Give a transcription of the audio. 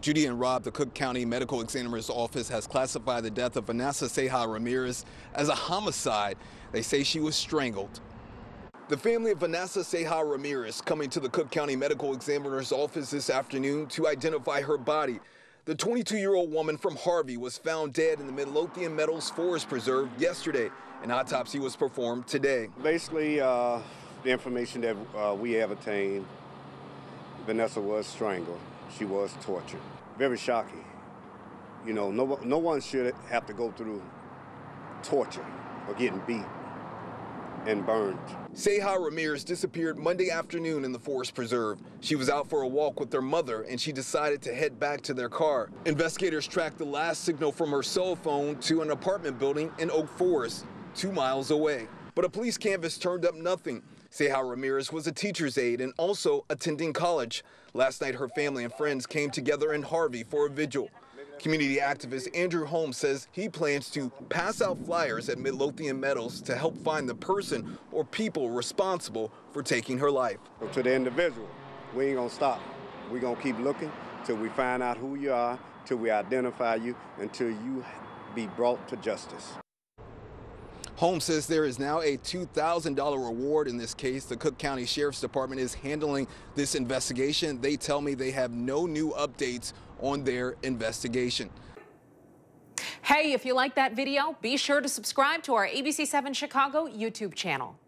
Judy and Rob, the Cook County Medical Examiner's Office has classified the death of Vanessa Ceja Ramirez as a homicide. They say she was strangled. The family of Vanessa Ceja Ramirez coming to the Cook County Medical Examiner's Office this afternoon to identify her body. The 22-year-old woman from Harvey was found dead in the Midlothian Meadows Forest Preserve yesterday. An autopsy was performed today. Basically, the information that we have obtained, Vanessa was strangled. She was tortured. Very shocking. You know, no one should have to go through torture or getting beat and burned. Ceja Ramirez disappeared Monday afternoon in the Forest Preserve. She was out for a walk with her mother and she decided to head back to their car. Investigators tracked the last signal from her cell phone to an apartment building in Oak Forest, 2 miles away. But a police canvass turned up nothing. Ceja Ramirez was a teacher's aide and also attending college. Last night, her family and friends came together in Harvey for a vigil. Community activist Andrew Holmes says he plans to pass out flyers at Midlothian Meadows to help find the person or people responsible for taking her life. To the individual, we ain't gonna stop. We're gonna keep looking till we find out who you are, till we identify you, until you be brought to justice. Holmes says there is now a $2,000 reward in this case. The Cook County Sheriff's Department is handling this investigation. They tell me they have no new updates on their investigation. Hey, if you like that video, be sure to subscribe to our ABC7 Chicago YouTube channel.